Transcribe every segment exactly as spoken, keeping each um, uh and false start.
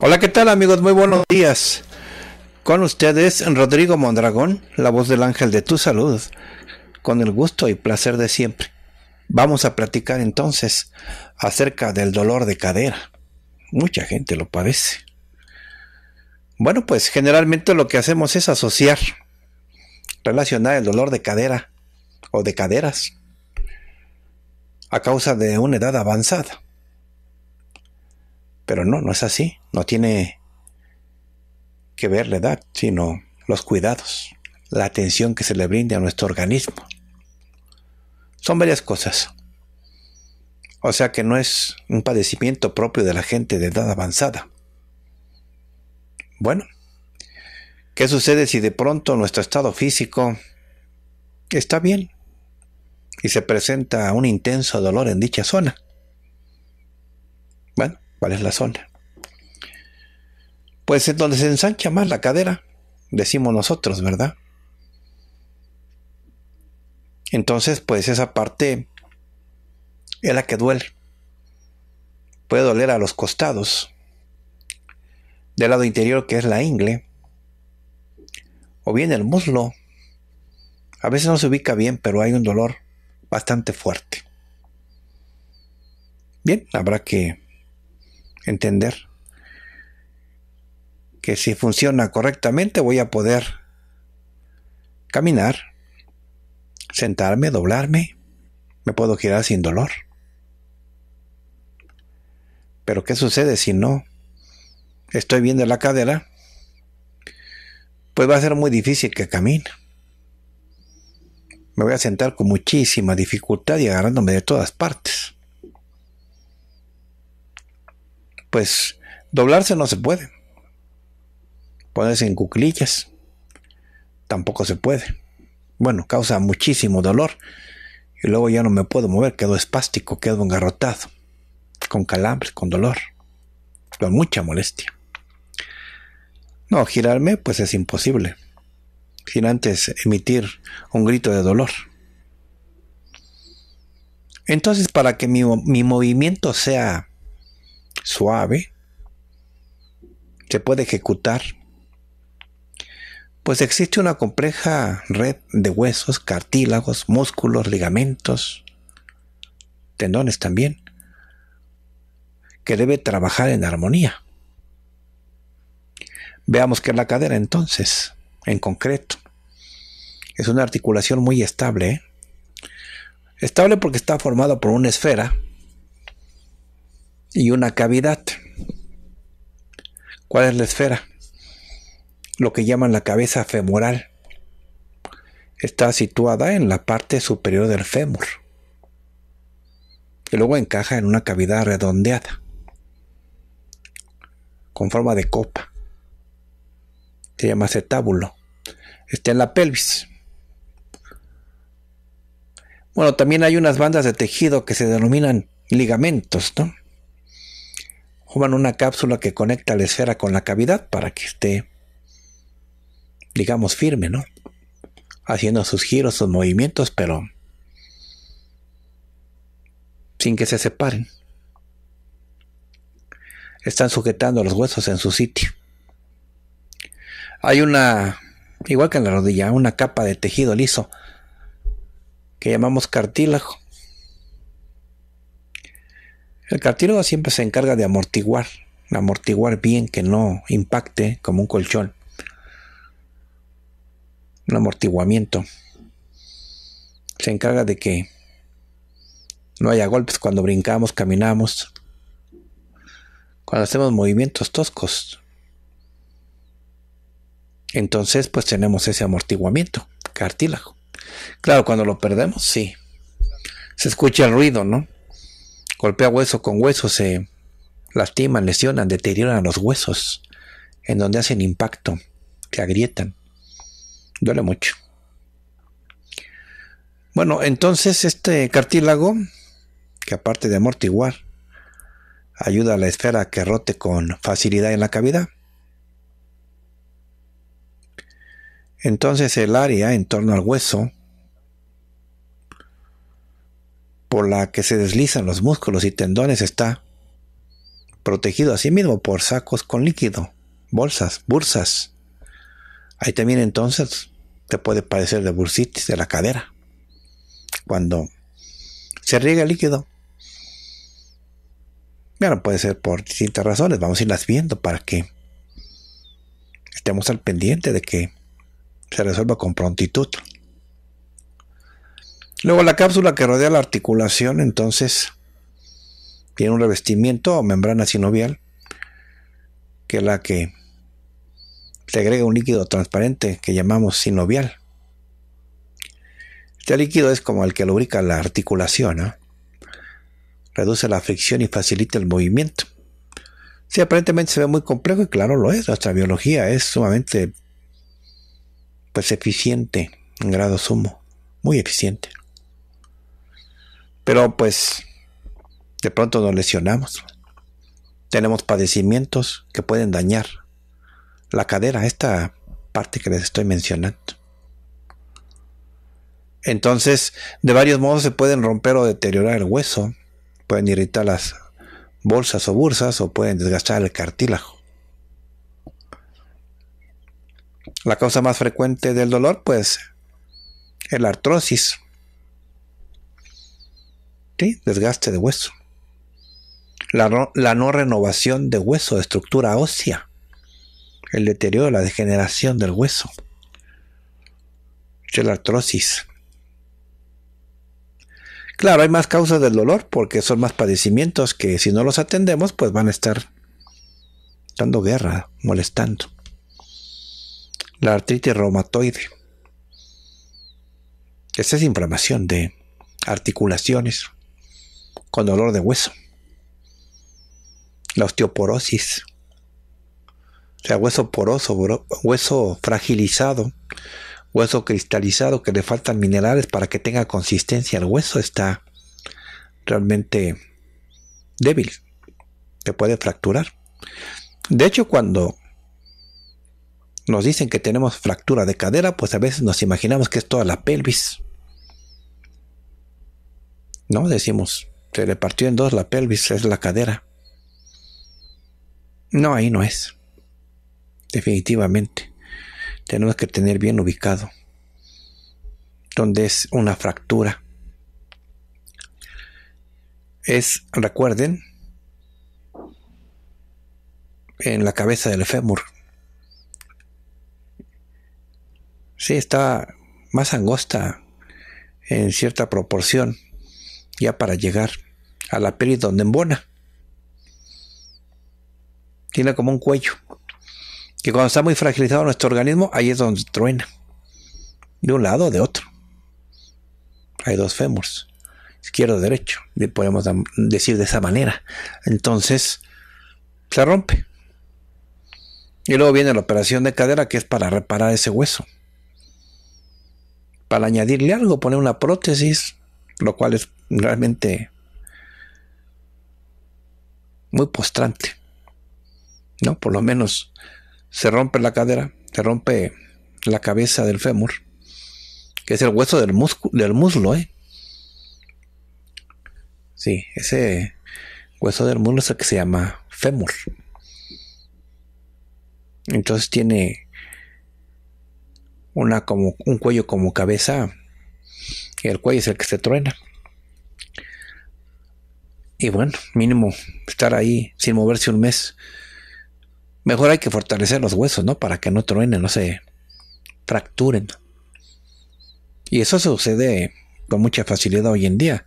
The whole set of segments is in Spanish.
Hola, ¿qué tal, amigos? Muy buenos días. Con ustedes, Rodrigo Mondragón, la voz del ángel de tu salud, con el gusto y placer de siempre. Vamos a platicar entonces acerca del dolor de cadera. Mucha gente lo padece. Bueno, pues generalmente lo que hacemos es asociar, relacionar el dolor de cadera o de caderas a causa de una edad avanzada. Pero no, no es así. No tiene que ver la edad, sino los cuidados, la atención que se le brinde a nuestro organismo. Son varias cosas. O sea que no es un padecimiento propio de la gente de edad avanzada. Bueno, ¿qué sucede si de pronto nuestro estado físico está bien y se presenta un intenso dolor en dicha zona? Bueno, ¿cuál es la zona? Pues es donde se ensancha más la cadera, decimos nosotros, ¿verdad? Entonces, pues esa parte es la que duele. Puede doler a los costados, del lado interior que es la ingle, o bien el muslo. A veces no se ubica bien, pero hay un dolor bastante fuerte. Bien, habrá que entender que si funciona correctamente voy a poder caminar, sentarme, doblarme, me puedo girar sin dolor. Pero ¿qué sucede si no estoy bien de la cadera? Pues va a ser muy difícil que camine. Me voy a sentar con muchísima dificultad y agarrándome de todas partes. Pues doblarse no se puede. Ponerse en cuclillas tampoco se puede. Bueno, causa muchísimo dolor. Y luego ya no me puedo mover, quedo espástico, quedo engarrotado. Con calambres, con dolor. Con mucha molestia. No, girarme pues es imposible. Sin antes emitir un grito de dolor. Entonces, para que mi, mi movimiento sea suave, se puede ejecutar, pues existe una compleja red de huesos, cartílagos, músculos, ligamentos, tendones también, que debe trabajar en armonía. Veamos que la cadera entonces, en concreto, es una articulación muy estable, ¿eh? Estable porque está formada por una esfera y una cavidad. ¿Cuál es la esfera? Lo que llaman la cabeza femoral. Está situada en la parte superior del fémur. Y luego encaja en una cavidad redondeada, con forma de copa. Se llama acetábulo. Está en la pelvis. Bueno, también hay unas bandas de tejido que se denominan ligamentos, ¿no? Forman una cápsula que conecta la esfera con la cavidad para que esté, digamos, firme, ¿no? Haciendo sus giros, sus movimientos, pero sin que se separen. Están sujetando los huesos en su sitio. Hay una, igual que en la rodilla, una capa de tejido liso que llamamos cartílago. El cartílago siempre se encarga de amortiguar, amortiguar bien, que no impacte como un colchón. Un amortiguamiento. Se encarga de que no haya golpes cuando brincamos, caminamos, cuando hacemos movimientos toscos. Entonces, pues tenemos ese amortiguamiento cartílago. Claro, cuando lo perdemos, sí. Se escucha el ruido, ¿no? Golpea hueso con hueso, se lastiman, lesionan, deterioran los huesos, en donde hacen impacto, se agrietan. Duele mucho. Bueno, entonces este cartílago, que aparte de amortiguar, ayuda a la esfera a que rote con facilidad en la cavidad. Entonces el área en torno al hueso, por la que se deslizan los músculos y tendones, está protegido a sí mismo por sacos con líquido, bolsas, bursas. Ahí también entonces te puede padecer de bursitis de la cadera, cuando se riega el líquido. Bueno, puede ser por distintas razones, vamos a irlas viendo para que estemos al pendiente de que se resuelva con prontitud. Luego la cápsula que rodea la articulación, entonces, tiene un revestimiento o membrana sinovial, que es la que se agrega un líquido transparente que llamamos sinovial. Este líquido es como el que lubrica la articulación, ¿eh? Reduce la fricción y facilita el movimiento. Sí, aparentemente se ve muy complejo y claro lo es. Nuestra biología es sumamente pues, eficiente en grado sumo, muy eficiente. Pero pues de pronto nos lesionamos. Tenemos padecimientos que pueden dañar la cadera, esta parte que les estoy mencionando. Entonces, de varios modos se pueden romper o deteriorar el hueso, pueden irritar las bolsas o bursas o pueden desgastar el cartílago. La causa más frecuente del dolor, pues, es la artrosis, ¿sí? Desgaste de hueso. La no, la no renovación de hueso, de estructura ósea, el deterioro, la degeneración del hueso, es la artrosis. Claro, hay más causas del dolor porque son más padecimientos que si no los atendemos, pues van a estar dando guerra, molestando. La artritis reumatoide. Esa es inflamación de articulaciones con dolor de hueso. La osteoporosis. O sea, hueso poroso, hueso fragilizado. Hueso cristalizado que le faltan minerales para que tenga consistencia. El hueso está realmente débil. Te puede fracturar. De hecho, cuando nos dicen que tenemos fractura de cadera, pues a veces nos imaginamos que es toda la pelvis. No, decimos, se le partió en dos la pelvis, es la cadera. No, ahí no es. Definitivamente. Tenemos que tener bien ubicado donde es una fractura. Es, recuerden, en la cabeza del fémur. Sí, está más angosta en cierta proporción ya para llegar a la pelvis donde embona. Tiene como un cuello. Que cuando está muy fragilizado nuestro organismo, ahí es donde truena. De un lado o de otro. Hay dos fémurs, izquierdo y derecho, le podemos decir de esa manera. Entonces, se rompe. Y luego viene la operación de cadera, que es para reparar ese hueso. Para añadirle algo, poner una prótesis, lo cual es realmente muy postrante. ¿No? Por lo menos se rompe la cadera, se rompe la cabeza del fémur, que es el hueso del, del muslo. ¿eh? Sí, ese hueso del muslo es el que se llama fémur. Entonces tiene una como, un cuello como cabeza, y el cuello es el que se truena. Y bueno, mínimo estar ahí sin moverse un mes. Mejor hay que fortalecer los huesos, ¿no? Para que no truenen, no se fracturen. Y eso sucede con mucha facilidad hoy en día.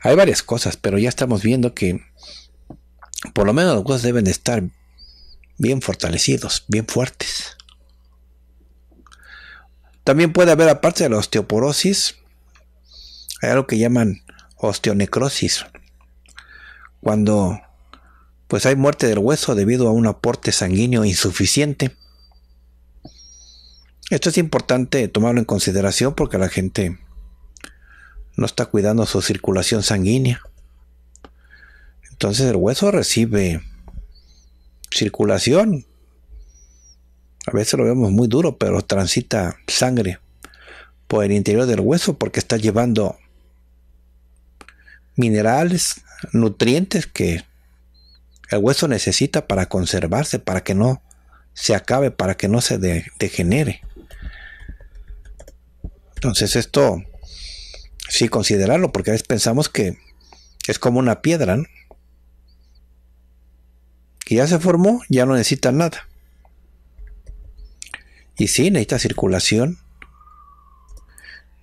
Hay varias cosas, pero ya estamos viendo que por lo menos los huesos deben de estar bien fortalecidos, bien fuertes. También puede haber, aparte de la osteoporosis, hay algo que llaman osteonecrosis, cuando pues hay muerte del hueso debido a un aporte sanguíneo insuficiente. Esto es importante tomarlo en consideración porque la gente no está cuidando su circulación sanguínea. Entonces el hueso recibe circulación. A veces lo vemos muy duro, pero transita sangre por el interior del hueso porque está llevando minerales, nutrientes que el hueso necesita para conservarse, para que no se acabe, para que no se de- degenere. Entonces esto sí considerarlo, porque a veces pensamos que es como una piedra, ¿no?, que ya se formó, ya no necesita nada. Y sí, necesita circulación.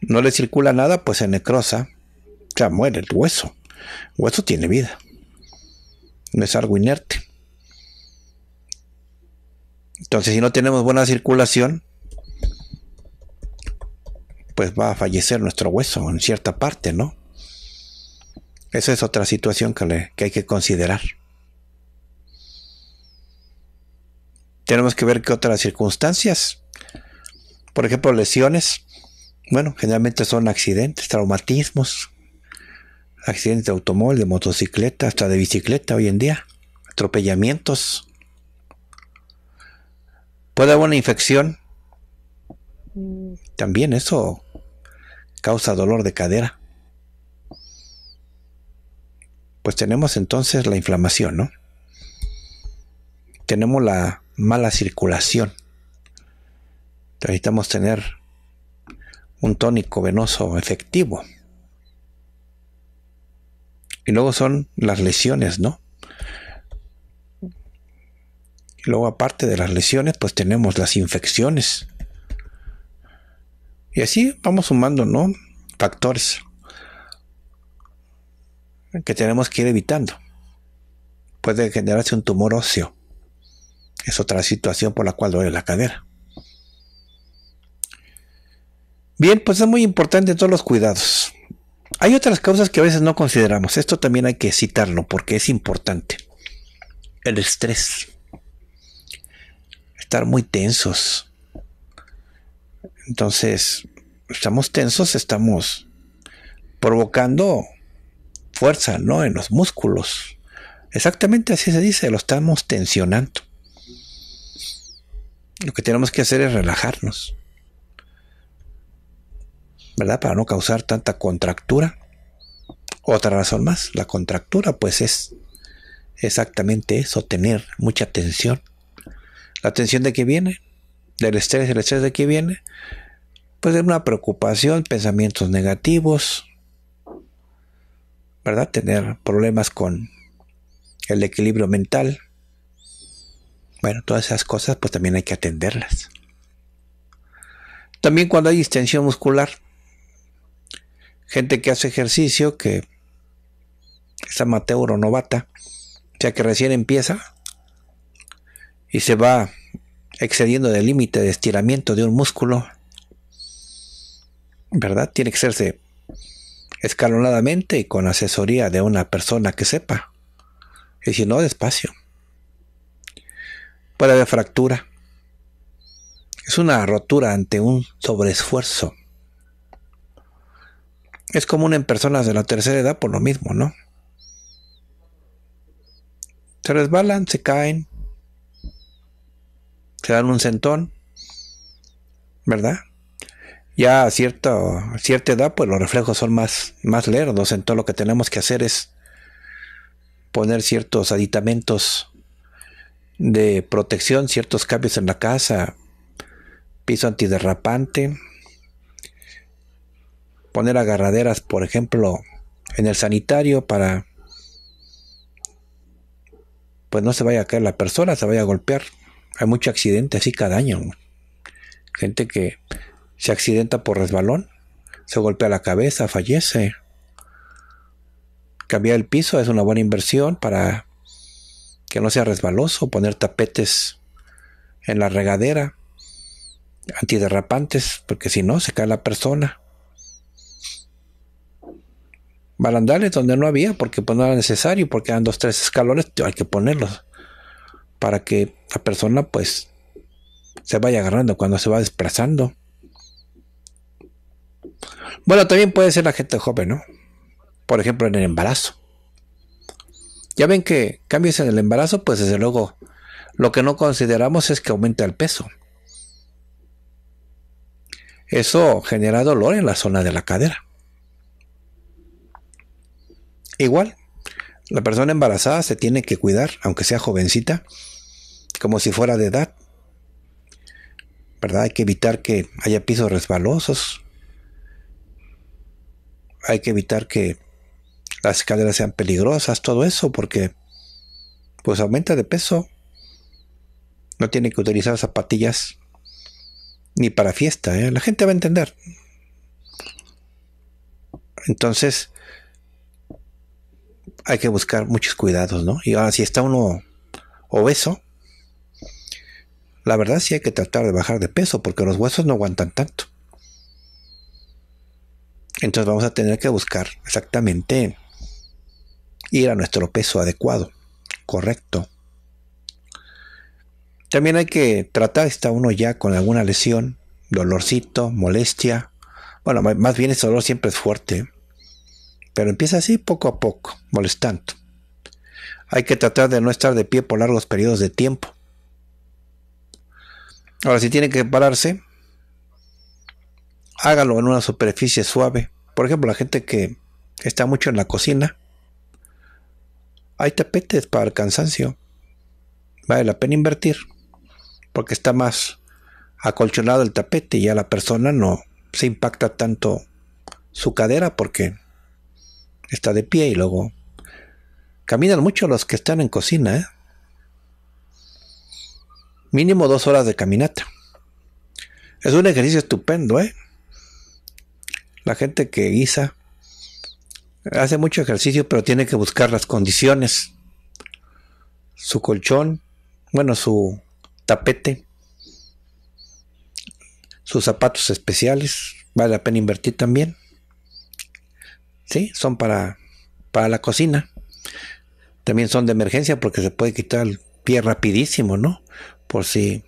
No le circula nada, pues se necrosa. O sea, muere el hueso. El hueso tiene vida. No es algo inerte. Entonces, si no tenemos buena circulación, pues va a fallecer nuestro hueso en cierta parte, ¿no? Esa es otra situación que, le, que hay que considerar. Tenemos que ver qué otras circunstancias. Por ejemplo, lesiones. Bueno, generalmente son accidentes, traumatismos, accidentes de automóvil, de motocicleta, hasta de bicicleta hoy en día, atropellamientos. Puede haber una infección. También eso causa dolor de cadera. Pues tenemos entonces la inflamación, ¿no? Tenemos la mala circulación. Necesitamos tener un tónico venoso efectivo. Y luego son las lesiones, ¿no? Y luego, aparte de las lesiones, pues tenemos las infecciones. Y así vamos sumando, ¿no?, factores que tenemos que ir evitando. Puede generarse un tumor óseo. Es otra situación por la cual duele la cadera. Bien, pues es muy importante todos los cuidados. Hay otras causas que a veces no consideramos. Esto también hay que citarlo porque es importante. El estrés. Estar muy tensos. Entonces, estamos tensos, estamos provocando fuerza, ¿no?, en los músculos. Exactamente así se dice, lo estamos tensionando. Lo que tenemos que hacer es relajarnos, ¿verdad?, para no causar tanta contractura. Otra razón más, la contractura, pues es exactamente eso, tener mucha tensión. ¿La tensión de qué viene? Del estrés. ¿El estrés de qué viene? Pues de una preocupación, pensamientos negativos, ¿verdad? Tener problemas con el equilibrio mental. Bueno, todas esas cosas pues también hay que atenderlas. También cuando hay distensión muscular. Gente que hace ejercicio, que es amateur o novata, o sea que recién empieza y se va excediendo del límite de estiramiento de un músculo, ¿verdad? Tiene que hacerse escalonadamente y con asesoría de una persona que sepa. Y si no, despacio. Puede haber fractura. Es una rotura ante un sobreesfuerzo. Es común en personas de la tercera edad por lo mismo, ¿no? Se resbalan, se caen, se dan un sentón, ¿verdad? Ya a cierta, a cierta edad, pues los reflejos son más, más lerdos. Entonces lo que tenemos que hacer es poner ciertos aditamentos de protección, ciertos cambios en la casa, piso antiderrapante, poner agarraderas, por ejemplo, en el sanitario para pues no se vaya a caer la persona, se vaya a golpear. Hay mucho accidente así cada año. Gente que se accidenta por resbalón, se golpea la cabeza, fallece. Cambiar el piso es una buena inversión para que no sea resbaloso, poner tapetes en la regadera, antiderrapantes, porque si no se cae la persona. Barandales donde no había, porque pues no era necesario, porque eran dos, tres escalones, hay que ponerlos para que la persona pues se vaya agarrando cuando se va desplazando. Bueno, también puede ser la gente joven, ¿no? Por ejemplo, en el embarazo. Ya ven que cambios en el embarazo, pues desde luego lo que no consideramos es que aumenta el peso. Eso genera dolor en la zona de la cadera. Igual, la persona embarazada se tiene que cuidar, aunque sea jovencita, como si fuera de edad, ¿verdad? Hay que evitar que haya pisos resbalosos. Hay que evitar que las escaleras sean peligrosas, todo eso, porque pues aumenta de peso. No tiene que utilizar zapatillas ni para fiesta, ¿eh? La gente va a entender. Entonces, hay que buscar muchos cuidados, ¿no? Y ahora, si está uno obeso, la verdad sí hay que tratar de bajar de peso, porque los huesos no aguantan tanto. Entonces vamos a tener que buscar exactamente ir a nuestro peso adecuado, correcto. También hay que tratar, está uno ya con alguna lesión, dolorcito, molestia. Bueno, más bien ese dolor siempre es fuerte, pero empieza así poco a poco, molestando. Hay que tratar de no estar de pie por largos periodos de tiempo. Ahora, si tiene que pararse, hágalo en una superficie suave. Por ejemplo, la gente que está mucho en la cocina, hay tapetes para el cansancio. Vale la pena invertir, porque está más acolchonado el tapete y ya la persona no se impacta tanto su cadera porque está de pie. Y luego caminan mucho los que están en cocina, ¿eh? Mínimo dos horas de caminata. Es un ejercicio estupendo, ¿eh? La gente que guisa hace mucho ejercicio, pero tiene que buscar las condiciones. Su colchón, bueno, su tapete, sus zapatos especiales, vale la pena invertir también. Sí, son para, para la cocina. También son de emergencia porque se puede quitar el pie rapidísimo, ¿no? Por si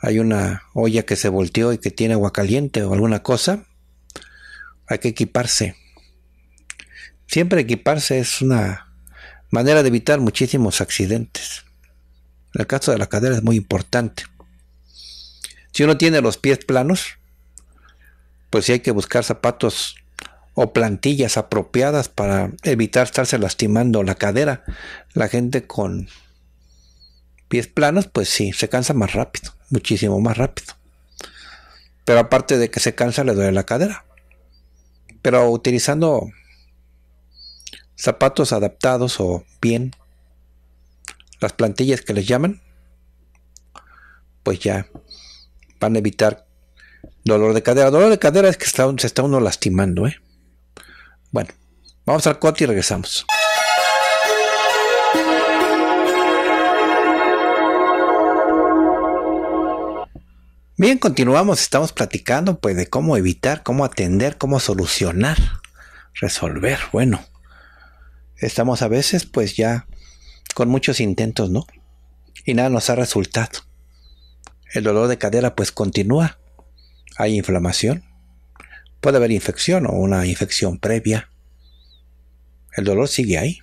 hay una olla que se volteó y que tiene agua caliente o alguna cosa, hay que equiparse. Siempre equiparse es una manera de evitar muchísimos accidentes. En el caso de la cadera es muy importante. Si uno tiene los pies planos, pues sí hay que buscar zapatos o plantillas apropiadas para evitar estarse lastimando la cadera. La gente con pies planos, pues sí, se cansa más rápido, muchísimo más rápido. Pero aparte de que se cansa, le duele la cadera. Pero utilizando zapatos adaptados o bien las plantillas que les llaman, pues ya van a evitar dolor de cadera. Dolor de cadera es que está, se está uno lastimando, ¿eh? Bueno, vamos al corte y regresamos. Bien, continuamos, estamos platicando pues de cómo evitar, cómo atender, cómo solucionar, resolver. Bueno, estamos a veces pues ya con muchos intentos, ¿no? Y nada nos ha resultado. El dolor de cadera pues continúa. Hay inflamación, puede haber infección o una infección previa. El dolor sigue ahí.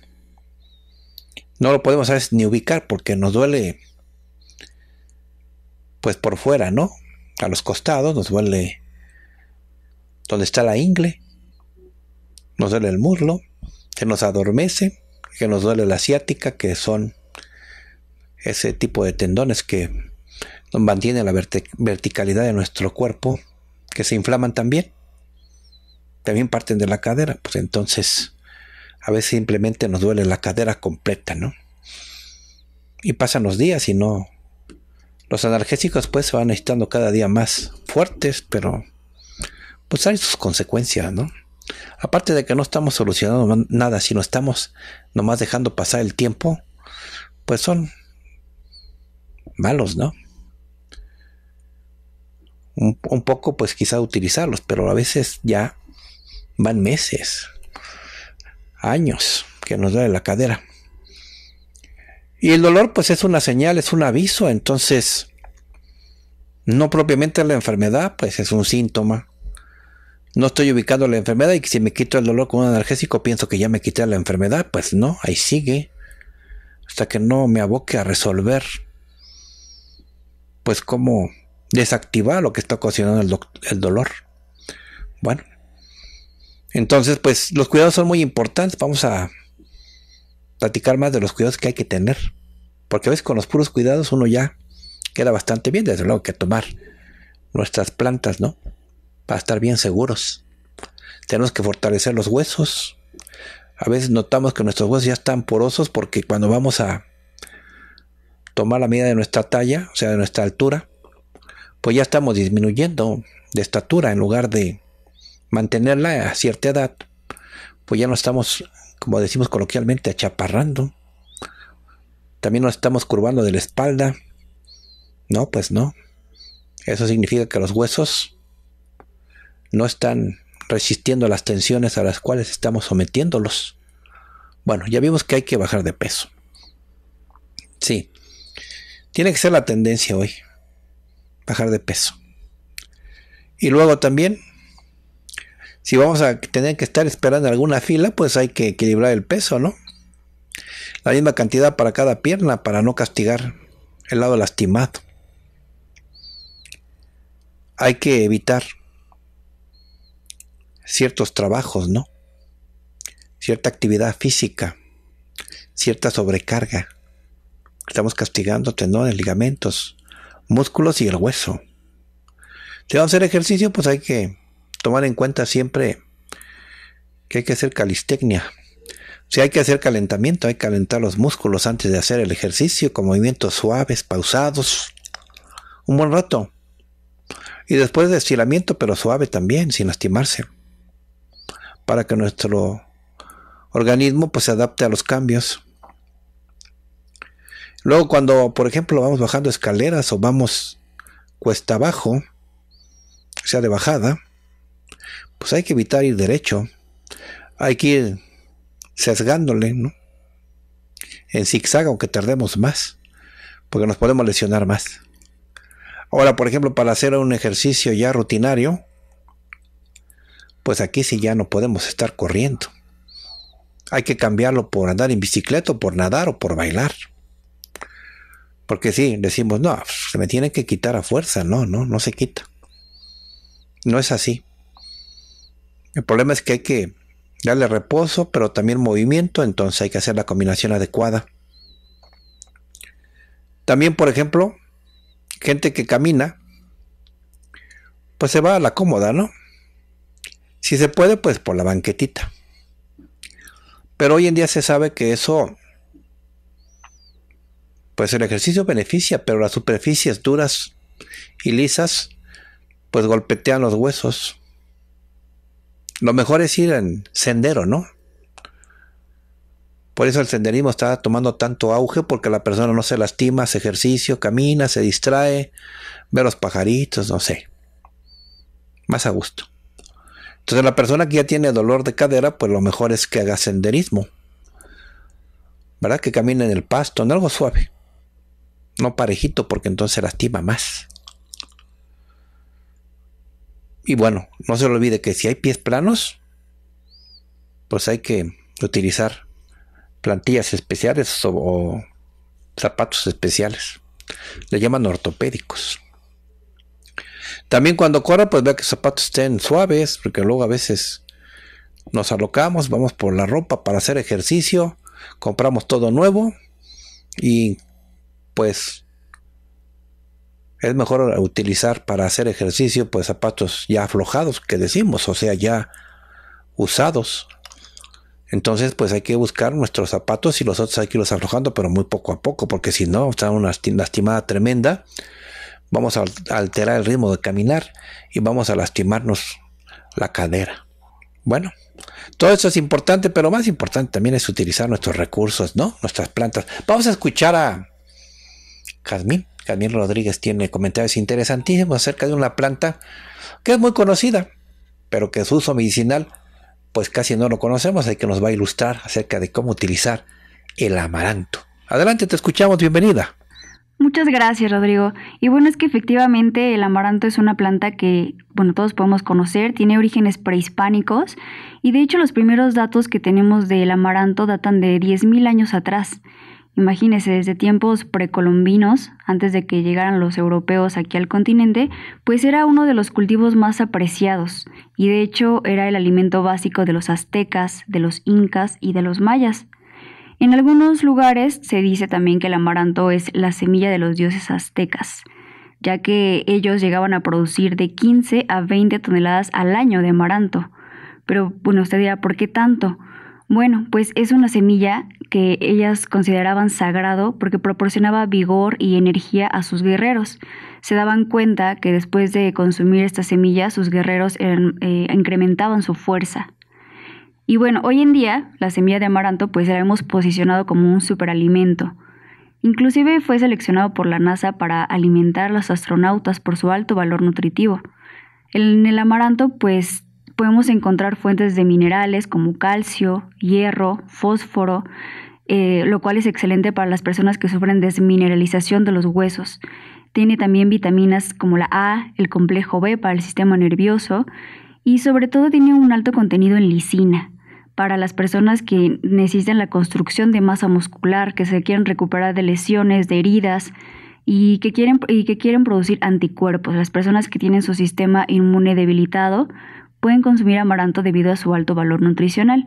No lo podemos a veces ni ubicar porque nos duele pues por fuera, ¿no? A los costados, nos duele donde está la ingle, nos duele el muslo, se nos adormece, que nos duele la ciática, que son ese tipo de tendones que nos mantienen la vert- verticalidad de nuestro cuerpo, que se inflaman también, también parten de la cadera. Pues entonces a veces simplemente nos duele la cadera completa, ¿no? Y pasan los días y no. Los analgésicos pues se van estando cada día más fuertes, pero pues hay sus consecuencias, ¿no? Aparte de que no estamos solucionando nada, sino estamos nomás dejando pasar el tiempo, pues son malos, ¿no? un, un poco, pues quizá utilizarlos, pero a veces ya van meses, años que nos duele la cadera. Y el dolor pues es una señal, es un aviso, entonces no propiamente la enfermedad, pues es un síntoma. No estoy ubicando la enfermedad y si me quito el dolor con un analgésico pienso que ya me quité la enfermedad, pues no, ahí sigue. Hasta que no me aboque a resolver pues cómo desactivar lo que está ocasionando el, do el dolor. Bueno, entonces pues los cuidados son muy importantes. Vamos a platicar más de los cuidados que hay que tener, porque a veces con los puros cuidados uno ya queda bastante bien. Desde luego que tomar nuestras plantas, ¿no?, para estar bien seguros. Tenemos que fortalecer los huesos. A veces notamos que nuestros huesos ya están porosos porque cuando vamos a tomar la medida de nuestra talla, o sea de nuestra altura, pues ya estamos disminuyendo de estatura. En lugar de mantenerla a cierta edad, pues ya no estamos, como decimos coloquialmente, achaparrando. También nos estamos curvando de la espalda. No, pues no. Eso significa que los huesos no están resistiendo las tensiones a las cuales estamos sometiéndolos. Bueno, ya vimos que hay que bajar de peso. Sí, tiene que ser la tendencia hoy, bajar de peso. Y luego también, si vamos a tener que estar esperando alguna fila, pues hay que equilibrar el peso, ¿no? La misma cantidad para cada pierna, para no castigar el lado lastimado. Hay que evitar ciertos trabajos, ¿no? Cierta actividad física, cierta sobrecarga. Estamos castigando tendones, ligamentos, músculos y el hueso. Si vamos a hacer ejercicio, pues hay que tomar en cuenta siempre que hay que hacer calistecnia. Si hay que hacer calentamiento, hay que calentar los músculos antes de hacer el ejercicio, con movimientos suaves, pausados, un buen rato. Y después de estiramiento, pero suave también, sin lastimarse, para que nuestro organismo pues se adapte a los cambios. Luego cuando, por ejemplo, vamos bajando escaleras o vamos cuesta abajo, o sea de bajada, pues hay que evitar ir derecho, hay que ir sesgándole, ¿no?, en zigzag, aunque tardemos más, porque nos podemos lesionar más. Ahora, por ejemplo, para hacer un ejercicio ya rutinario, pues aquí sí ya no podemos estar corriendo. Hay que cambiarlo por andar en bicicleta, o por nadar o por bailar. Porque sí, decimos, no, se me tiene que quitar a fuerza. No, no, no se quita. No es así. El problema es que hay que darle reposo, pero también movimiento. Entonces hay que hacer la combinación adecuada. También, por ejemplo, gente que camina, pues se va a la cómoda, ¿no? Si se puede, pues por la banquetita. Pero hoy en día se sabe que eso, pues el ejercicio beneficia, pero las superficies duras y lisas, pues golpetean los huesos. Lo mejor es ir en sendero, ¿no? Por eso el senderismo está tomando tanto auge, porque la persona no se lastima, hace ejercicio, camina, se distrae, ve a los pajaritos, no sé. Más a gusto. Entonces la persona que ya tiene dolor de cadera, pues lo mejor es que haga senderismo, ¿verdad? Que camine en el pasto, en algo suave, no parejito, porque entonces se lastima más. Y bueno, no se le olvide que si hay pies planos, pues hay que utilizar plantillas especiales o, o zapatos especiales. Le llaman ortopédicos. También cuando corra, pues vea que los zapatos estén suaves, porque luego a veces nos alocamos, vamos por la ropa para hacer ejercicio, compramos todo nuevo y pues es mejor utilizar para hacer ejercicio pues zapatos ya aflojados, que decimos, o sea ya usados. Entonces pues hay que buscar nuestros zapatos y los otros hay que irlos aflojando, pero muy poco a poco, porque si no está una lastimada tremenda. Vamos a alterar el ritmo de caminar y vamos a lastimarnos la cadera. Bueno, todo esto es importante, pero más importante también es utilizar nuestros recursos, ¿no? Nuestras plantas. Vamos a escuchar a Jazmín, Camilo Rodríguez tiene comentarios interesantísimos acerca de una planta que es muy conocida, pero que su uso medicinal pues casi no lo conocemos, y que nos va a ilustrar acerca de cómo utilizar el amaranto. Adelante, te escuchamos, bienvenida. Muchas gracias, Rodrigo. Y bueno, es que efectivamente el amaranto es una planta que, bueno, todos podemos conocer, tiene orígenes prehispánicos, y de hecho los primeros datos que tenemos del amaranto datan de diez mil años atrás. Imagínense, desde tiempos precolombinos, antes de que llegaran los europeos aquí al continente, pues era uno de los cultivos más apreciados, y de hecho era el alimento básico de los aztecas, de los incas y de los mayas. En algunos lugares se dice también que el amaranto es la semilla de los dioses aztecas, ya que ellos llegaban a producir de quince a veinte toneladas al año de amaranto. Pero bueno, usted dirá, ¿por qué tanto? Bueno, pues es una semilla que ellas consideraban sagrado porque proporcionaba vigor y energía a sus guerreros. Se daban cuenta que después de consumir esta semilla, sus guerreros eran, eh, incrementaban su fuerza. Y bueno, hoy en día la semilla de amaranto pues la hemos posicionado como un superalimento. Inclusive fue seleccionado por la NASA para alimentar a los astronautas por su alto valor nutritivo. En el amaranto pues podemos encontrar fuentes de minerales como calcio, hierro, fósforo, eh, lo cual es excelente para las personas que sufren desmineralización de los huesos. Tiene también vitaminas como la A, el complejo B para el sistema nervioso, y sobre todo tiene un alto contenido en lisina para las personas que necesitan la construcción de masa muscular, que se quieren recuperar de lesiones, de heridas, y que quieren, y que quieren producir anticuerpos. Las personas que tienen su sistema inmune debilitado pueden consumir amaranto debido a su alto valor nutricional.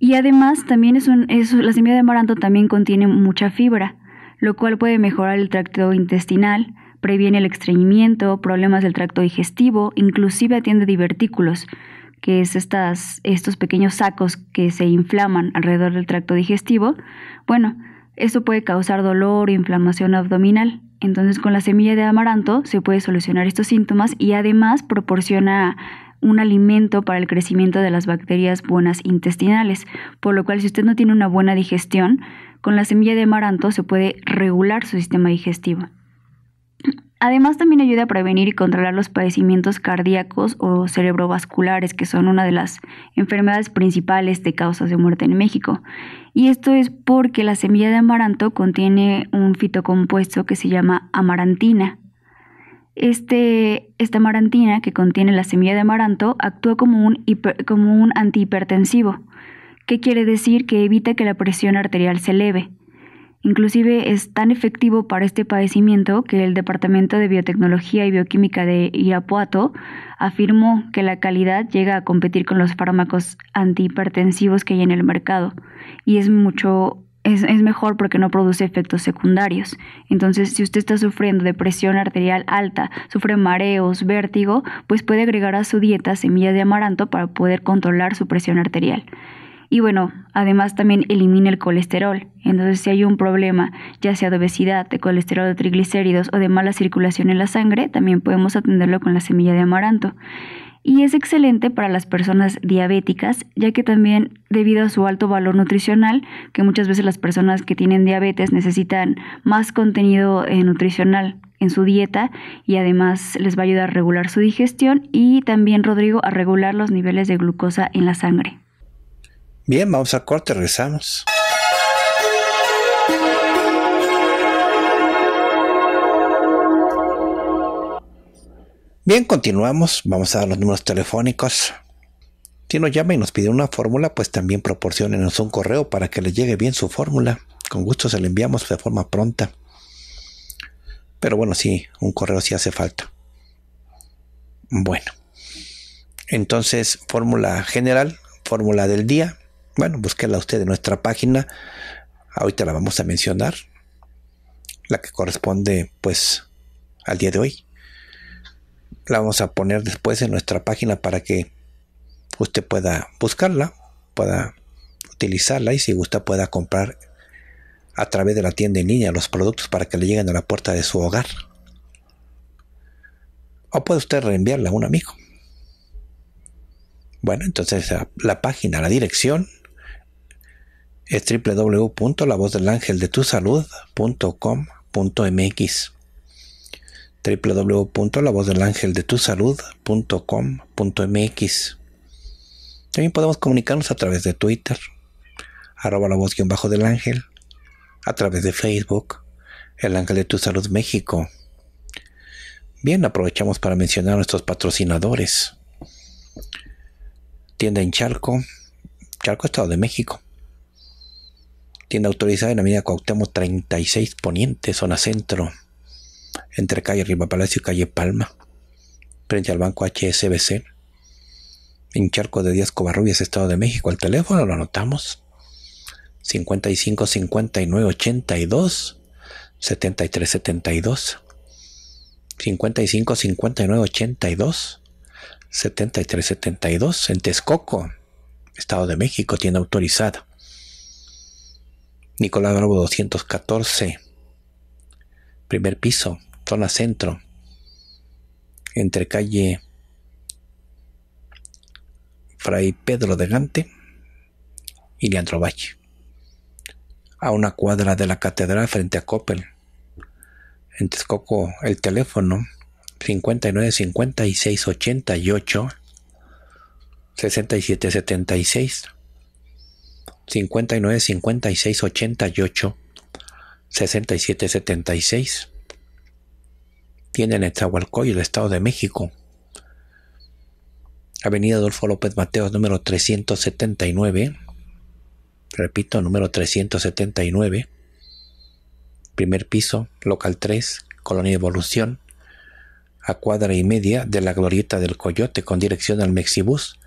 Y además, también es un, es, la semilla de amaranto también contiene mucha fibra, lo cual puede mejorar el tracto intestinal, previene el estreñimiento, problemas del tracto digestivo, inclusive atiende divertículos, que es estas, estos pequeños sacos que se inflaman alrededor del tracto digestivo. Bueno, esto puede causar dolor, inflamación abdominal. Entonces, con la semilla de amaranto se puede solucionar estos síntomas, y además proporciona un alimento para el crecimiento de las bacterias buenas intestinales, por lo cual si usted no tiene una buena digestión, con la semilla de amaranto se puede regular su sistema digestivo. Además, también ayuda a prevenir y controlar los padecimientos cardíacos o cerebrovasculares, que son una de las enfermedades principales de causas de muerte en México. Y esto es porque la semilla de amaranto contiene un fitocompuesto que se llama amarantina. Este, esta amarantina que contiene la semilla de amaranto actúa como un, hiper, como un antihipertensivo, que quiere decir que evita que la presión arterial se eleve. Inclusive es tan efectivo para este padecimiento que el Departamento de Biotecnología y Bioquímica de Irapuato afirmó que la calidad llega a competir con los fármacos antihipertensivos que hay en el mercado, y es mucho Es, es mejor porque no produce efectos secundarios. Entonces, si usted está sufriendo de presión arterial alta, sufre mareos, vértigo, pues puede agregar a su dieta semilla de amaranto para poder controlar su presión arterial. Y bueno, además también elimina el colesterol. Entonces, si hay un problema, ya sea de obesidad, de colesterol, de triglicéridos o de mala circulación en la sangre, también podemos atenderlo con la semilla de amaranto. Y es excelente para las personas diabéticas, ya que también debido a su alto valor nutricional, que muchas veces las personas que tienen diabetes necesitan más contenido eh, nutricional en su dieta, y además les va a ayudar a regular su digestión y también, Rodrigo, a regular los niveles de glucosa en la sangre. Bien, vamos a corte, regresamos. Bien, continuamos. Vamos a dar los números telefónicos. Si nos llama y nos pide una fórmula, pues también proporciónenos un correo para que le llegue bien su fórmula. Con gusto se la enviamos de forma pronta. Pero bueno, sí, un correo sí hace falta. Bueno, entonces, fórmula general, fórmula del día. Bueno, búsquela usted en nuestra página. Ahorita la vamos a mencionar. La que corresponde, pues, al día de hoy. La vamos a poner después en nuestra página para que usted pueda buscarla, pueda utilizarla, y si gusta pueda comprar a través de la tienda en línea los productos para que le lleguen a la puerta de su hogar. O puede usted reenviarla a un amigo. Bueno, entonces la, la página, la dirección es doble u doble u doble u punto la voz del ángel de tu salud punto com punto m x. doble u doble u doble u punto la voz del ángel de tu salud punto com punto m x. También podemos comunicarnos a través de Twitter, arroba la voz guión bajo del ángel, a través de Facebook, El Ángel de tu Salud México. Bien, aprovechamos para mencionar a nuestros patrocinadores. Tienda en Charco, Charco, Estado de México. Tienda autorizada en la avenida Cuauhtémoc treinta y seis Poniente, zona centro, entre calle Riva Palacio y calle Palma, frente al banco H S B C, en Charco de Díaz Covarrubias, Estado de México. El teléfono lo anotamos: cincuenta y cinco, cincuenta y nueve, ochenta y dos, setenta y tres, setenta y dos. cincuenta y cinco, cincuenta y nueve, ochenta y dos, setenta y tres, setenta y dos, en Texcoco, Estado de México, tienda autorizada. Nicolás Bravo doscientos catorce, primer piso, zona centro, entre calle Fray Pedro de Gante y Leandro Valle, a una cuadra de la catedral frente a Coppel, en Texcoco. El teléfono cincuenta y nueve, cincuenta y seis, ochenta y ocho, sesenta y siete, setenta y seis, cincuenta y nueve, cincuenta y seis, ochenta y ocho, sesenta y siete, setenta y seis. Tienen en Zahualcóyotl, el Estado de México, avenida Adolfo López Mateos, número trescientos setenta y nueve, repito, número trescientos setenta y nueve, primer piso, local tres, Colonia Evolución, a cuadra y media de la Glorieta del Coyote, con dirección al Mexibus,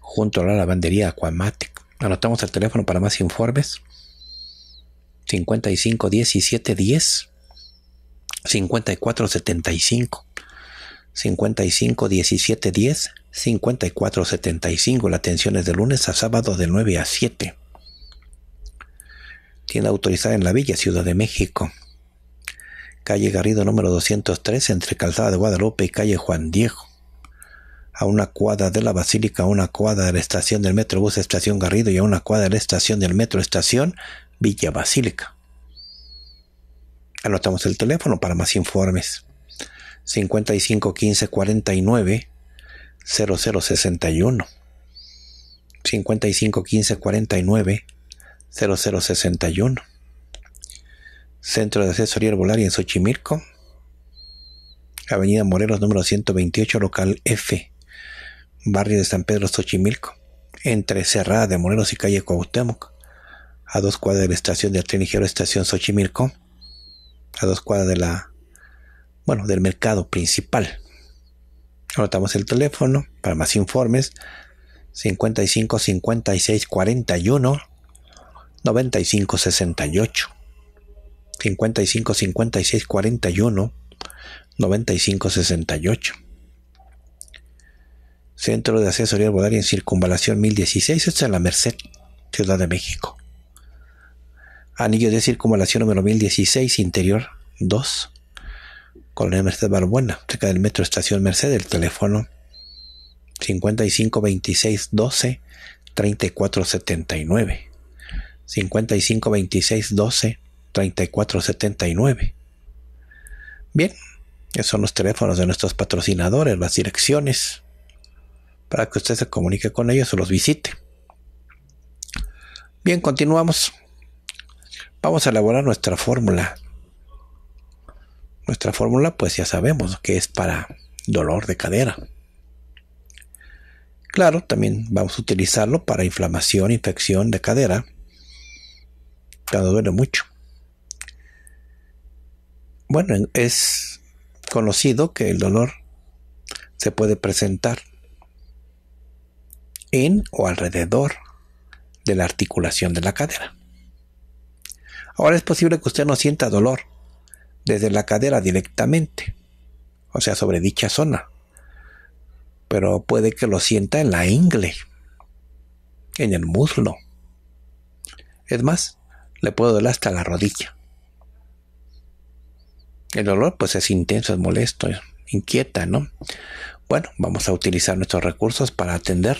junto a la lavandería Aquamatic. Anotamos el teléfono para más informes: cincuenta y cinco, diecisiete, diez, cincuenta y cuatro, setenta y cinco, cincuenta y cinco, diecisiete, diez, cincuenta y cuatro, setenta y cinco. La atención es de lunes a sábado de nueve a siete. Tienda autorizada en la Villa, Ciudad de México, calle Garrido número doscientos tres, entre Calzada de Guadalupe y calle Juan Diego, a una cuadra de la Basílica, a una cuadra de la estación del Metrobús Estación Garrido y a una cuadra de la estación del Metro Estación Villa Basílica. Anotamos el teléfono para más informes: cincuenta y cinco, quince, cuarenta y nueve, cero cero sesenta y uno, cincuenta y cinco, quince, cuarenta y nueve, cero cero sesenta y uno. Centro de Asesoría Herbolaria en Xochimilco, avenida Morelos número ciento veintiocho, local F, barrio de San Pedro, Xochimilco, entre Cerrada de Morelos y calle Cuauhtémoc, a dos cuadras de la estación de Tren Ligero, estación Xochimilco, a dos cuadras de la, bueno, del mercado principal. Anotamos el teléfono para más informes: cincuenta y cinco, cincuenta y seis, cuarenta y uno, noventa y cinco, sesenta y ocho, cincuenta y cinco, cincuenta y seis, cuarenta y uno, noventa y cinco, sesenta y ocho. Centro de Asesoría Herbolaria en Circunvalación mil dieciséis, esto es la Merced, Ciudad de México, anillo de Circunvalación número mil dieciséis, interior dos, Colonia Merced Balbuena, cerca del Metro Estación Merced. El teléfono cincuenta y cinco, veintiséis, doce, treinta y cuatro, setenta y nueve, cincuenta y cinco, veintiséis, doce, treinta y cuatro, setenta y nueve. Bien, esos son los teléfonos de nuestros patrocinadores, las direcciones, para que usted se comunique con ellos o los visite. Bien, continuamos. Vamos a elaborar nuestra fórmula. Nuestra fórmula, pues ya sabemos que es para dolor de cadera. Claro, también vamos a utilizarlo para inflamación, infección de cadera, cuando duele mucho. Bueno, es conocido que el dolor se puede presentar en o alrededor de la articulación de la cadera. Ahora, es posible que usted no sienta dolor desde la cadera directamente, o sea, sobre dicha zona, pero puede que lo sienta en la ingle, en el muslo. Es más, le puede doler hasta la rodilla. El dolor, pues, es intenso, es molesto, es inquieta, ¿no? Bueno, vamos a utilizar nuestros recursos para atender.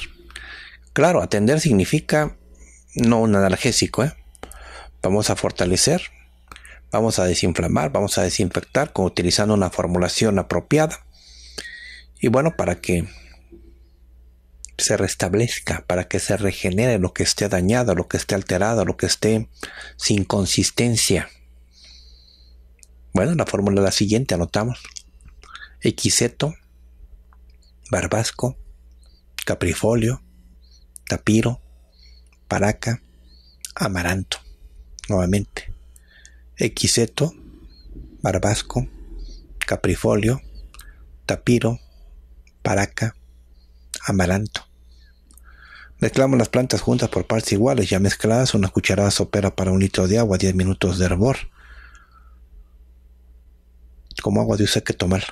Claro, atender significa no un analgésico, ¿eh? Vamos a fortalecer, vamos a desinflamar, vamos a desinfectar con, utilizando una formulación apropiada. Y bueno, para que se restablezca, para que se regenere lo que esté dañado, lo que esté alterado, lo que esté sin consistencia. Bueno, la fórmula es la siguiente, anotamos: equiseto, barbasco, caprifolio, tapiro, paraca, amaranto. Nuevamente: equiseto, barbasco, caprifolio, tapiro, paraca, amaranto. Mezclamos las plantas juntas por partes iguales, ya mezcladas, una cucharada sopera para un litro de agua, diez minutos de hervor. Como agua de uso hay que tomar.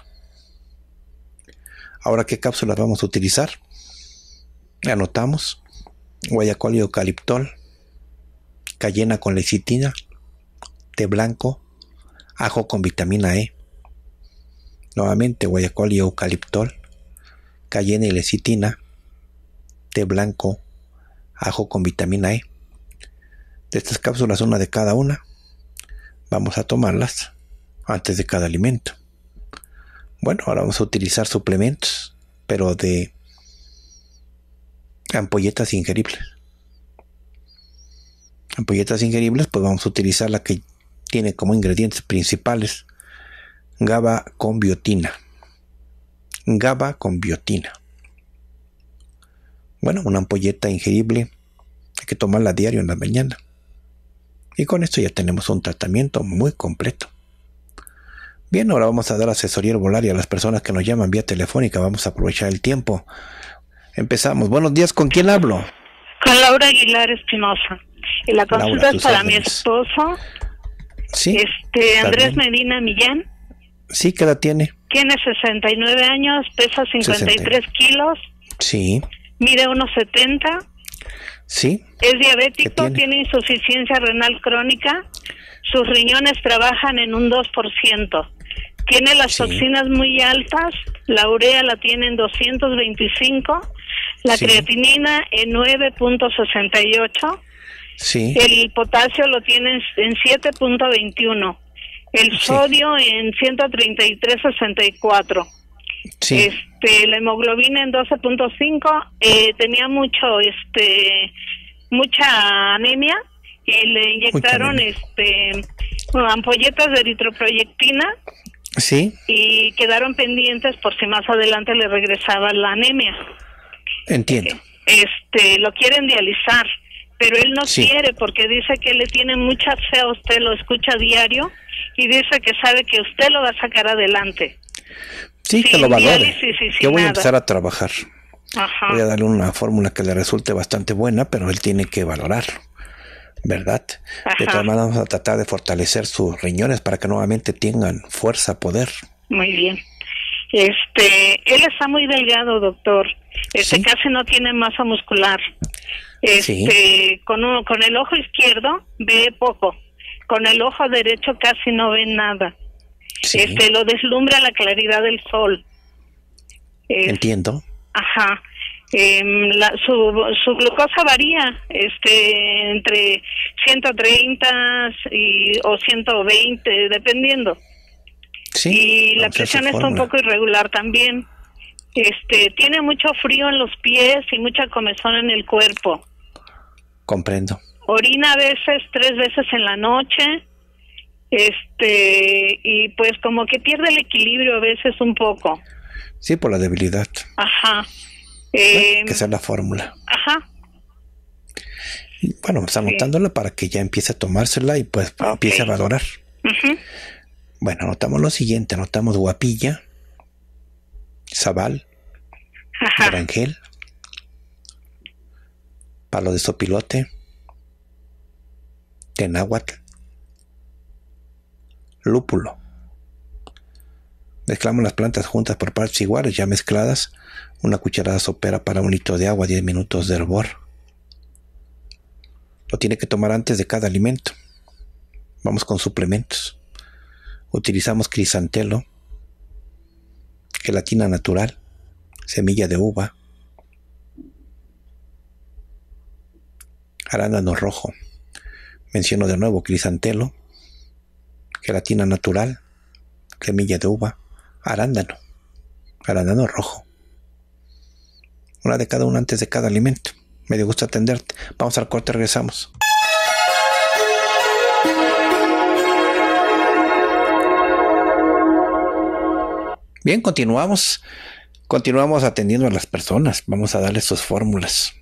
Ahora, ¿qué cápsulas vamos a utilizar? Anotamos: guayacol y eucaliptol, cayena con lecitina, té blanco, ajo con vitamina E. Nuevamente: guayacol y eucaliptol, cayena y lecitina, té blanco, ajo con vitamina E. De estas cápsulas, una de cada una, vamos a tomarlas antes de cada alimento. Bueno, ahora vamos a utilizar suplementos, pero de ampolletas ingeribles. Ampolletas ingeribles, pues vamos a utilizar la que tiene como ingredientes principales GABA con biotina. GABA con biotina. Bueno, una ampolleta ingerible hay que tomarla diario en la mañana. Y con esto ya tenemos un tratamiento muy completo. Bien, ahora vamos a dar asesoría herbolaria a las personas que nos llaman vía telefónica. Vamos a aprovechar el tiempo. Empezamos. Buenos días, ¿con quién hablo? Con Laura Aguilar Espinosa. La consulta Laura, es para órdenes. Mi esposo, ¿sí? este Andrés Medina Millán. Sí, ¿qué edad tiene? Tiene sesenta y nueve años, pesa cincuenta y tres kilos. Sí. Mide uno setenta. Sí. Es diabético, tiene? tiene insuficiencia renal crónica. Sus riñones trabajan en un dos por ciento. Tiene las sí. toxinas muy altas, la urea la tiene en doscientos veinticinco, la sí. creatinina en nueve punto sesenta y ocho, sí. el potasio lo tiene en siete punto veintiuno, el sí. sodio en ciento treinta y tres punto sesenta y cuatro, sí. este, la hemoglobina en doce punto cinco, eh, tenía mucho, este, mucha anemia, y le inyectaron mucha este bueno, ampolletas de eritroproyectina. Sí. Y quedaron pendientes por si más adelante le regresaba la anemia. Entiendo. Este, lo quieren dializar, pero él no sí. quiere porque dice que le tiene mucha fe a usted, lo escucha diario y dice que sabe que usted lo va a sacar adelante. Sí, sin que lo valore. Diálisis y sin Yo voy nada. a empezar a trabajar. Ajá. Voy a darle una fórmula que le resulte bastante buena, pero él tiene que valorarlo, ¿verdad? Ajá. De todas maneras vamos a tratar de fortalecer sus riñones para que nuevamente tengan fuerza, poder. Muy bien. Este, él está muy delgado, doctor. Este ¿Sí? casi no tiene masa muscular. Este, sí. con un, con el ojo izquierdo ve poco. Con el ojo derecho casi no ve nada. Sí. Este, lo deslumbra la claridad del sol. Es, Entiendo. Ajá. Eh, la, su, su glucosa varía este entre ciento treinta y, o ciento veinte, dependiendo. Sí, y la presión está un poco irregular también. Este, tiene mucho frío en los pies y mucha comezón en el cuerpo. Comprendo. Orina a veces, tres veces en la noche. Este, y pues como que pierde el equilibrio a veces un poco. Sí, por la debilidad. Ajá. Eh, que sea la fórmula. Ajá. Bueno, vamos anotándola sí. para que ya empiece a tomársela y pues okay. empiece a valorar. Uh-huh. Bueno, anotamos lo siguiente: anotamos guapilla, zabal, Ajá. berenjel, palo de sopilote, tenáhuatl, lúpulo. Mezclamos las plantas juntas por partes iguales, ya mezcladas. Una cucharada sopera para un litro de agua, diez minutos de hervor. Lo tiene que tomar antes de cada alimento. Vamos con suplementos. Utilizamos crisantelo, gelatina natural, semilla de uva, arándano rojo. Menciono de nuevo: crisantelo, gelatina natural, semilla de uva, arándano, arándano rojo. Una de cada uno antes de cada alimento. Me dio gusto atenderte. Vamos al corte, regresamos. Bien, continuamos. Continuamos atendiendo a las personas. Vamos a darles sus fórmulas.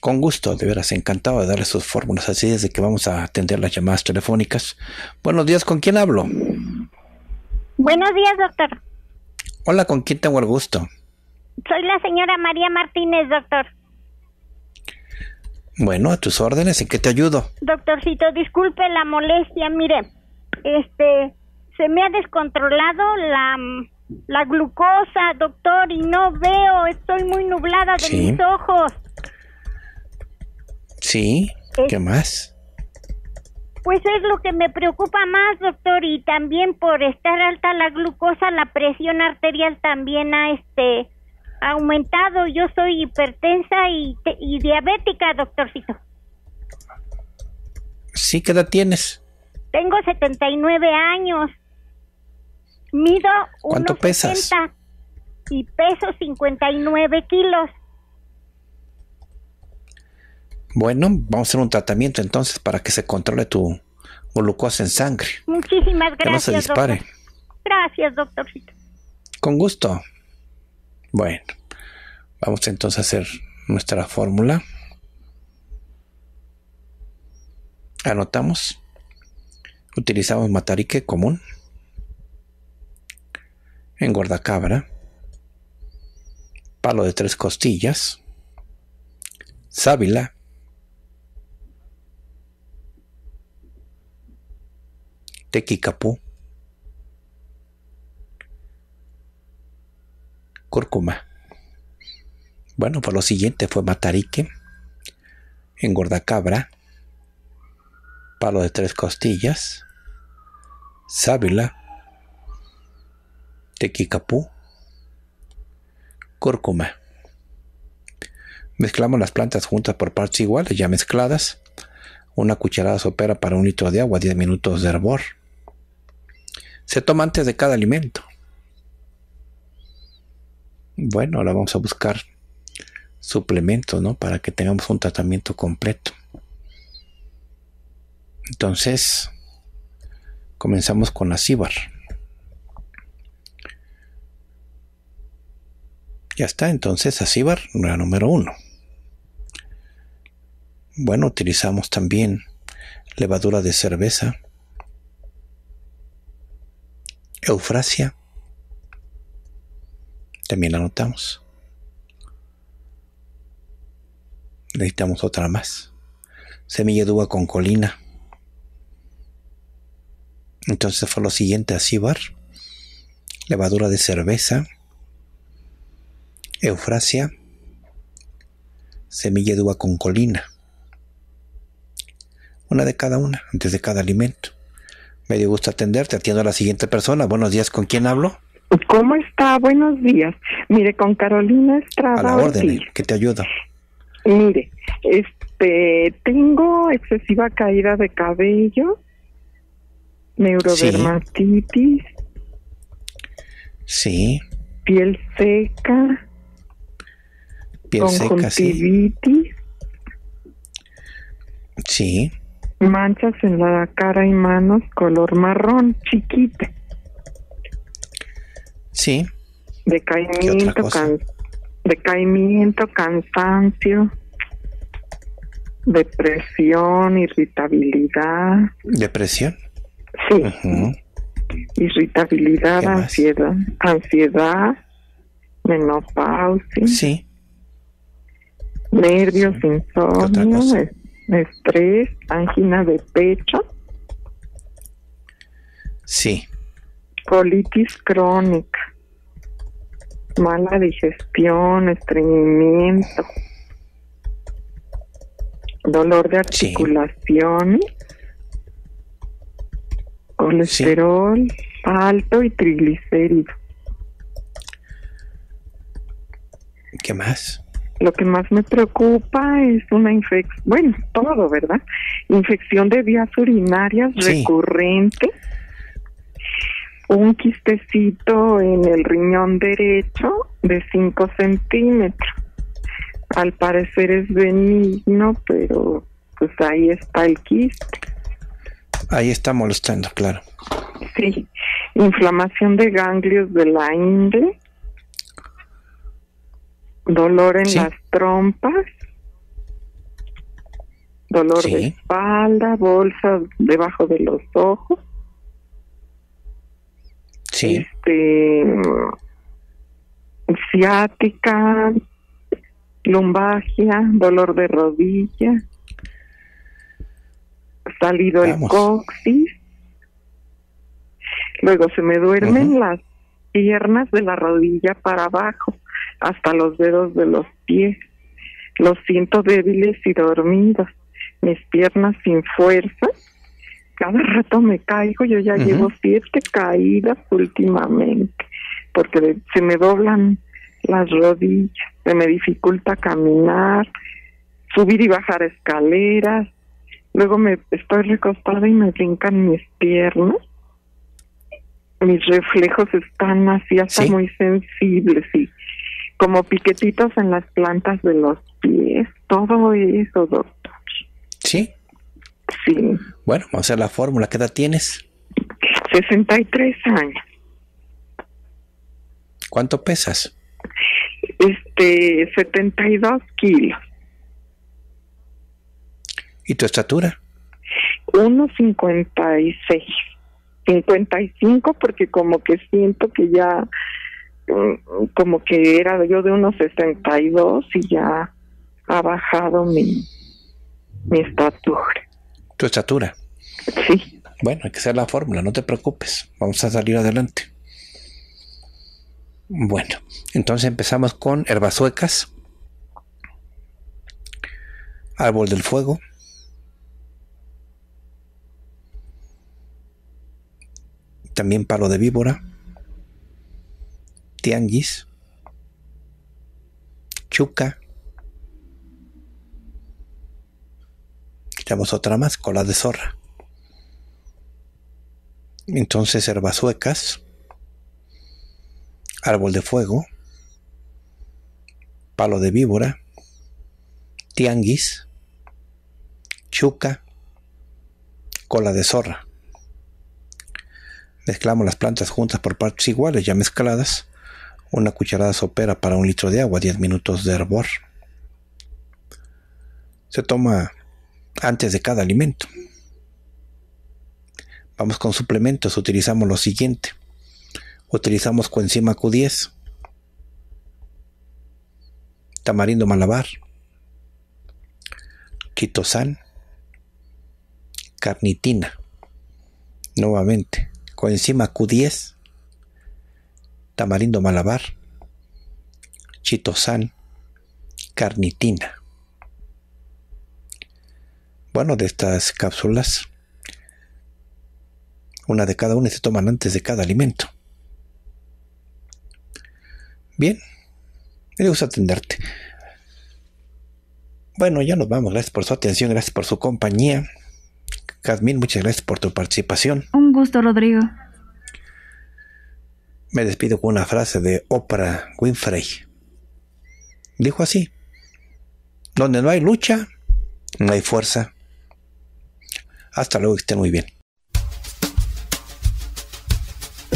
Con gusto, de veras, encantado de darles sus fórmulas. Así es de que vamos a atender las llamadas telefónicas. Buenos días, ¿con quién hablo? Buenos días, doctor. Hola, ¿con quién tengo el gusto? Soy la señora María Martínez, doctor. Bueno, a tus órdenes, ¿en qué te ayudo? Doctorcito, disculpe la molestia, mire, este, se me ha descontrolado la, la glucosa, doctor, y no veo, estoy muy nublada de sí. mis ojos. Sí, es, ¿qué más? Pues es lo que me preocupa más, doctor, y también por estar alta la glucosa, la presión arterial también ha, este... aumentado. Yo soy hipertensa y, te y diabética, doctorcito. Sí, ¿qué edad tienes? Tengo setenta y nueve años. Mido ¿Cuánto unos pesas? setenta y peso cincuenta y nueve kilos. Bueno, vamos a hacer un tratamiento entonces para que se controle tu glucosa en sangre. Muchísimas gracias, que no se dispare. Doctor. Gracias, doctorcito. Con gusto. Bueno, vamos entonces a hacer nuestra fórmula. Anotamos. Utilizamos matarique común, engordacabra, palo de tres costillas, sábila, tequicapú, cúrcuma. Bueno, pues lo siguiente fue matarique, engordacabra, palo de tres costillas, sábila, tequicapú, cúrcuma. Mezclamos las plantas juntas por partes iguales, ya mezcladas. Una cucharada sopera para un litro de agua, diez minutos de hervor. Se toma antes de cada alimento. Bueno, ahora vamos a buscar suplementos, ¿no? Para que tengamos un tratamiento completo. Entonces, comenzamos con acíbar. Ya está, entonces acíbar, la número uno. Bueno, utilizamos también levadura de cerveza, eufrasia. También la anotamos. Necesitamos otra más. Semilla de uva con colina. Entonces fue lo siguiente: acíbar, levadura de cerveza, eufrasia, semilla de uva con colina. Una de cada una, antes de cada alimento. Me dio gusto atenderte. Atiendo a la siguiente persona. Buenos días, ¿con quién hablo? ¿Cómo está? Buenos días. Mire, con Carolina Estrada. A la orden, que te ayuda. Mire, este, tengo excesiva caída de cabello, neurodermatitis, sí, sí. piel seca, piel seca, sí, sí, manchas en la cara y manos color marrón, chiquita. Sí. Decaimiento, can, decaimiento, cansancio, depresión, irritabilidad. ¿Depresión? Sí. Uh-huh. Irritabilidad, ansiedad, ansiedad, menopausia. Sí. Nervios, sí. insomnio, estrés, angina de pecho. Sí. Colitis crónica, mala digestión, estreñimiento, dolor de articulaciones, sí. colesterol sí. alto y triglicéridos. ¿Qué más? Lo que más me preocupa es una infección, bueno, todo, ¿verdad? Infección de vías urinarias sí. recurrente, un quistecito en el riñón derecho de cinco centímetros. Al parecer es benigno, pero pues ahí está el quiste. Ahí está molestando, claro. Sí, inflamación de ganglios de la ingle, dolor en sí. las trompas, dolor sí. de espalda, bolsas debajo de los ojos. Sí. Este, ciática, lumbagia, dolor de rodilla, salido Vamos. el coxis, luego se me duermen uh-huh. las piernas de la rodilla para abajo, hasta los dedos de los pies, los siento débiles y dormidos, mis piernas sin fuerza, cada rato me caigo, yo ya uh-huh. llevo siete caídas últimamente, porque se me doblan las rodillas, se me dificulta caminar, subir y bajar escaleras, luego me estoy recostada y me brincan mis piernas, mis reflejos están así hasta ¿Sí? muy sensibles y como piquetitos en las plantas de los pies, todo eso, doctor. ¿Sí? Sí. Bueno, vamos a hacer la fórmula. ¿Qué edad tienes? sesenta y tres años. ¿Cuánto pesas? Este, setenta y dos kilos. ¿Y tu estatura? uno cincuenta y seis. cincuenta y cinco porque como que siento que ya, como que era yo de unos sesenta y dos y ya ha bajado mi, mi estatura. ¿Tu estatura? Sí. Bueno, hay que hacer la fórmula, no te preocupes, vamos a salir adelante. Bueno, entonces empezamos con herbas suecas, árbol del fuego, también palo de víbora, tianguis, chuca, quitamos otra más, cola de zorra. Entonces herbas suecas, árbol de fuego, palo de víbora, tianguis, chuca, cola de zorra. Mezclamos las plantas juntas por partes iguales, ya mezcladas. Una cucharada sopera para un litro de agua, diez minutos de hervor. Se toma antes de cada alimento. Vamos con suplementos, utilizamos lo siguiente. Utilizamos coenzima Q diez, tamarindo malabar, quitosan, carnitina, nuevamente, coenzima Q diez, tamarindo malabar, chitosan, carnitina. Bueno, de estas cápsulas, una de cada una se toman antes de cada alimento. Bien, me gusta atenderte. Bueno, ya nos vamos. Gracias por su atención, gracias por su compañía. Jazmín, muchas gracias por tu participación. Un gusto, Rodrigo. Me despido con una frase de Oprah Winfrey. Dijo así: donde no hay lucha, no hay fuerza. Hasta luego, que estén muy bien.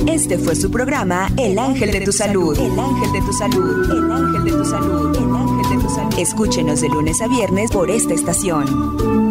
Este fue su programa El Ángel de tu Salud. El Ángel de tu Salud. El Ángel de tu Salud. El Ángel de tu Salud. Escúchenos de lunes a viernes por esta estación.